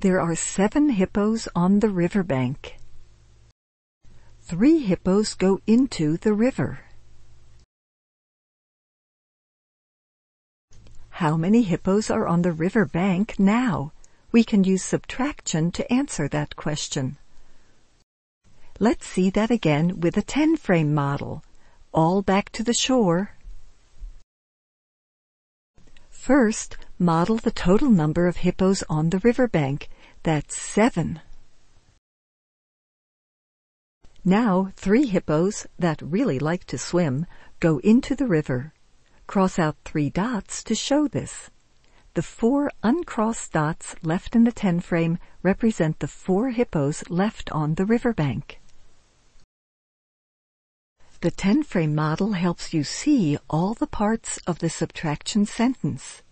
There are 7 hippos on the riverbank. 3 hippos go into the river. How many hippos are on the river bank now? We can use subtraction to answer that question. Let's see that again with a 10-frame model. All back to the shore. First, model the total number of hippos on the riverbank. That's 7. Now, 3 hippos that really like to swim go into the river. Cross out 3 dots to show this. The 4 uncrossed dots left in the 10-frame represent the 4 hippos left on the riverbank. The 10-frame model helps you see all the parts of the subtraction sentence.